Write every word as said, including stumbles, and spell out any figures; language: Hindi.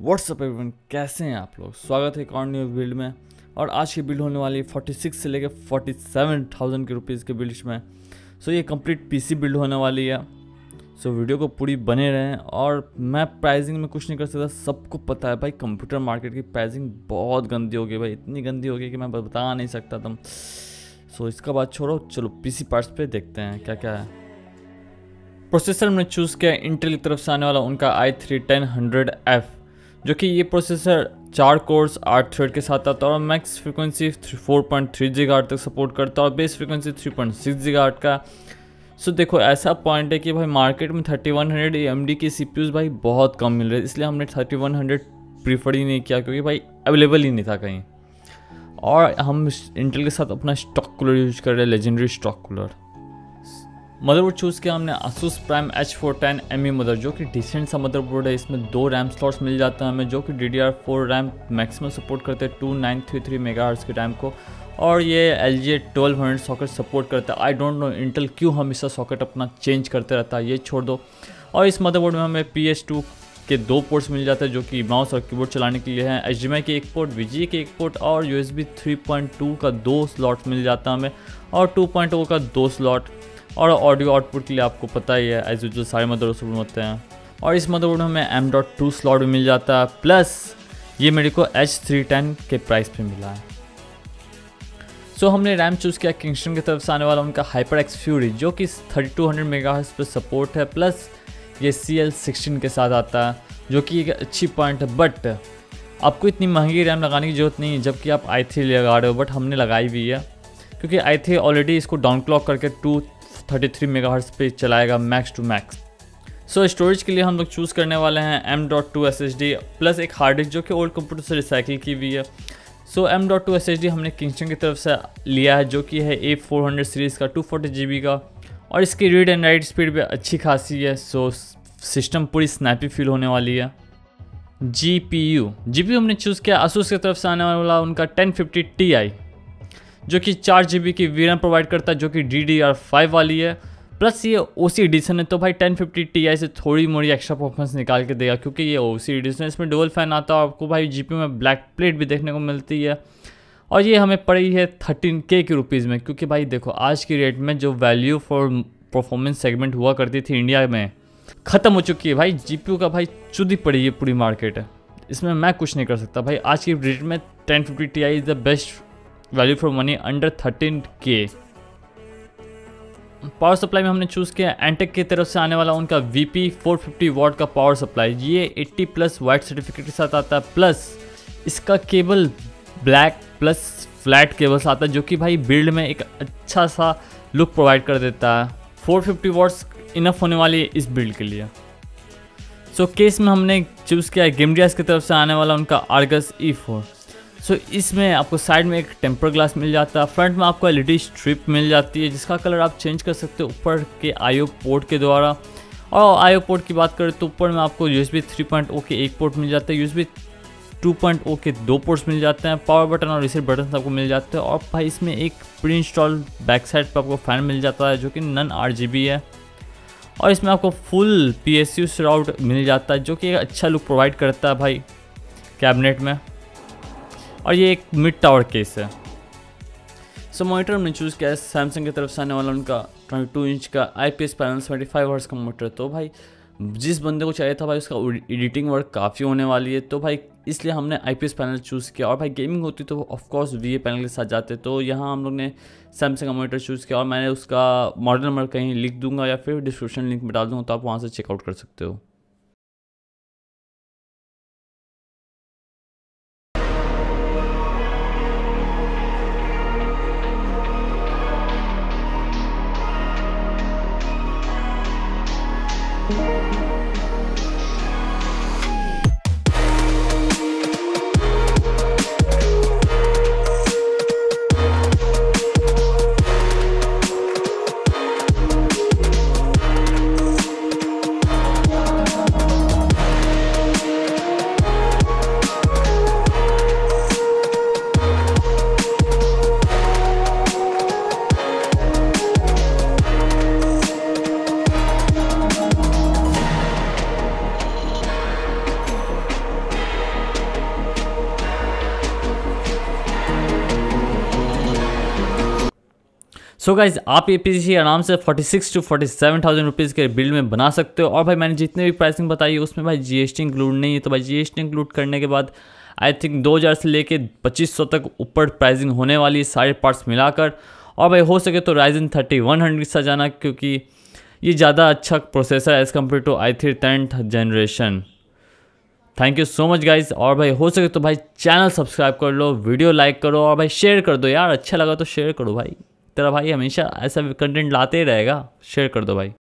व्हाट्सअप एवरीवन, कैसे हैं आप लोग। स्वागत है एक और न्यू बिल्ड में। और आज की बिल्ड होने वाली है छियालीस से लेकर सैंतालीस हज़ार के रुपीज़ के बिल्ड्स में। सो ये कंप्लीट पीसी बिल्ड होने वाली है। सो वीडियो को पूरी बने रहें। और मैं प्राइसिंग में कुछ नहीं कर सकता, सबको पता है भाई। कंप्यूटर मार्केट की प्राइसिंग बहुत गंदी हो गई भाई, इतनी गंदी हो गई कि मैं बता नहीं सकता तुम। सो इसका बात छोड़ो, चलो पीसी पार्ट्स पे देखते हैं क्या क्या है। प्रोसेसर मैंने चूज़ किया इंटेल की तरफ से आने वाला उनका I three ten hundred F, जो कि ये प्रोसेसर चार कोर्स आठ थ्रेड के साथ आता है और max frequency four point three gigahertz तक सपोर्ट करता है और base frequency three point six gigahertz का। सो देखो, ऐसा पॉइंट है कि भाई मार्केट में thirty one hundred M D के सी पी यूज़ भाई बहुत कम मिल रहे हैं, इसलिए हमने थर्टी वन हंड्रेड प्रीफर ही नहीं किया क्योंकि भाई अवेलेबल ही नहीं था कहीं। और हम इंटेल के साथ अपना स्टॉक कूलर यूज कर रहे हैं, legendary stock cooler. Motherboard choose किया हमने Asus prime H four ten M E mother, जो कि डिसेंट सा मदरबोर्ड है। इसमें दो रैम स्लॉट्स मिल जाते हैं हमें, जो कि D D R four RAM maximum support करते हैं two nine three three megahertz के रैम को। और ये L G twelve hundred socket support करता है। आई डोंट नो इंटेल क्यों हमेशा सॉकेट अपना चेंज करते रहता है, ये छोड़ दो। और इस मदरबोर्ड में हमें पी एच टू के दो पोर्ट्स मिल जाते हैं, जो कि माउस और कीबोर्ड चलाने के लिए हैं। एच डी एम आई के एक पोर्ट, वी जी के एक पोर्ट और U S B three point two का दो स्लॉट मिल जाता है हमें और टू पॉइंट ओ का दो स्लॉट। और ऑडियो आउटपुट के लिए आपको पता ही है, एज यूजुअल सारे मदरबोर्ड होते हैं। और इस मदरबोर्ड में हमें एम डॉट टू स्लॉट भी मिल जाता है। प्लस ये मेरे को एच थ्री टेन के प्राइस पे मिला है। सो so, हमने रैम चूज़ किया किंगस्टन की तरफ से आने वाला उनका हाइपर एक्स फ्यूरी, जो कि थर्टी टू हंड्रेड मेगाहर्ट्ज़ पे सपोर्ट है। प्लस ये सी एल सिक्सटीन के साथ आता है, जो कि एक अच्छी पॉइंट है। बट आपको इतनी महंगी रैम लगाने की जरूरत नहीं है, जबकि आप आई थ्री लगा रहे हो। बट हमने लगाई भी है क्योंकि आई थ्री ऑलरेडी इसको डाउन क्लॉक करके टू थर्टी थ्री मेगाहर्ट्ज़ पे चलाएगा max to max. So storage के लिए हम लोग चूज़ करने वाले हैं M dot two S S D plus एक हार्ड डिस्क, जो कि ओल्ड कंप्यूटर से रिसाइकिल की हुई है। So M dot two S S D हमने किंगस्टन की तरफ से लिया है, जो कि है ए फोर हंड्रेड सीरीज़ का टू फोर्टी जी बी का। और इसकी रीड एंड राइट स्पीड भी अच्छी खासी है। सो सिस्टम पूरी स्नैपी फील होने वाली है। G P U G P U हमने चूज़ किया आसूस की तरफ से आने वाला उनका टेन फिफ्टी टी आई, जो कि चार जी बी की वी रैम प्रोवाइड करता है, जो कि डी डी आर फाइव वाली है। प्लस ये ओ सी एडिशन है, तो भाई टेन फिफ्टी टी आई से थोड़ी मोड़ी एक्स्ट्रा परफॉर्मेंस निकाल के देगा क्योंकि ये ओ सी एडिशन है। इसमें डुअल फैन आता है, आपको भाई जी पी यू में ब्लैक प्लेट भी देखने को मिलती है। और ये हमें पड़ी है थर्टीन के के रुपीज़ में, क्योंकि भाई देखो आज की रेट में जो वैल्यू फॉर परफॉर्मेंस सेगमेंट हुआ करती थी इंडिया में, ख़त्म हो चुकी है भाई। जी पी यू का भाई चुदी पड़ी है पूरी मार्केट है, इसमें मैं कुछ नहीं कर सकता भाई। आज की रेट में ten fifty T I is the best value for money under thirteen K. Power supply में हमने चूज़ किया एंटेक की तरफ से आने वाला उनका V P four fifty watt का पावर सप्लाई। ये एट्टी प्लस वाइट सर्टिफिकेट के साथ आता है। प्लस इसका cable black plus flat cables आता है, जो कि भाई बिल्ड में एक अच्छा सा लुक प्रोवाइड कर देता है। फोर फिफ्टी वाट्स इनफ होने वाली है इस बिल्ड के लिए। सो so, केस में हमने चूज़ किया गेमडियास की तरफ से आने वाला उनका Argus E four. So so, इसमें आपको साइड में एक टेम्पर ग्लास मिल जाता है, फ्रंट में आपको एल ई डी स्ट्रिप मिल जाती है जिसका कलर आप चेंज कर सकते हो ऊपर के आईओ पोर्ट के द्वारा। और आईओ पोर्ट की बात करें तो ऊपर में आपको यूएसबी थ्री पॉइंट ओ के एक पोर्ट मिल जाता है, यूएसबी टू पॉइंट ओ के दो पोर्ट्स मिल जाते हैं, पावर बटन और रिसेट बटन आपको मिल जाते हैं। और भाई इसमें एक प्री इंस्टॉल बैक साइड पर आपको फ़ैन मिल जाता है, जो कि नन आर जी बी है। और इसमें आपको full P S U surround मिल जाता है, जो कि एक अच्छा लुक प्रोवाइड करता है भाई कैबिनेट में। और ये एक मिड टावर केस है। सो मॉनिटर में चूज़ किया है सैमसंग की तरफ से आने वाला उनका बाईस इंच का आईपीएस पैनल पचहत्तर हर्ट्ज़ का मोटर। तो भाई जिस बंदे को चाहिए था भाई उसका एडिटिंग वर्क काफ़ी होने वाली है, तो भाई इसलिए हमने आईपीएस पैनल चूज़ किया। और भाई गेमिंग होती तो ऑफकोर्स वीए पैनल के साथ जाते, तो यहाँ हम लोग ने सैमसंग का मोनीटर चूज़ किया। और मैंने उसका मॉडल नंबर कहीं लिख दूंगा या फिर डिस्क्रिप्शन लिंक में डाल दूँगा, तो आप वहाँ से चेकआउट कर सकते हो। सो so गाइज आप ये पीसी आराम से छियालीस टू सैंतालीस हज़ार रुपीज़ के बिल में बना सकते हो। और भाई मैंने जितने भी प्राइसिंग बताई है उसमें भाई जीएसटी इंक्लूड नहीं है, तो भाई जीएसटी इंक्लूड करने के बाद आई थिंक दो हज़ार से लेके पच्चीस सौ तक ऊपर प्राइसिंग होने वाली है सारे पार्ट्स मिलाकर। और भाई हो सके तो राइजन थर्टी वन हंड्रेड से जाना, क्योंकि ये ज़्यादा अच्छा प्रोसेसर है as compare to I three tenth generation. Thank you so much guys. और भाई हो सके तो भाई चैनल सब्सक्राइब कर लो, वीडियो लाइक करो और भाई शेयर कर दो यार, अच्छा लगा तो शेयर करो भाई, तेरा भाई हमेशा ऐसा कंटेंट लाते ही रहेगा, शेयर कर दो भाई।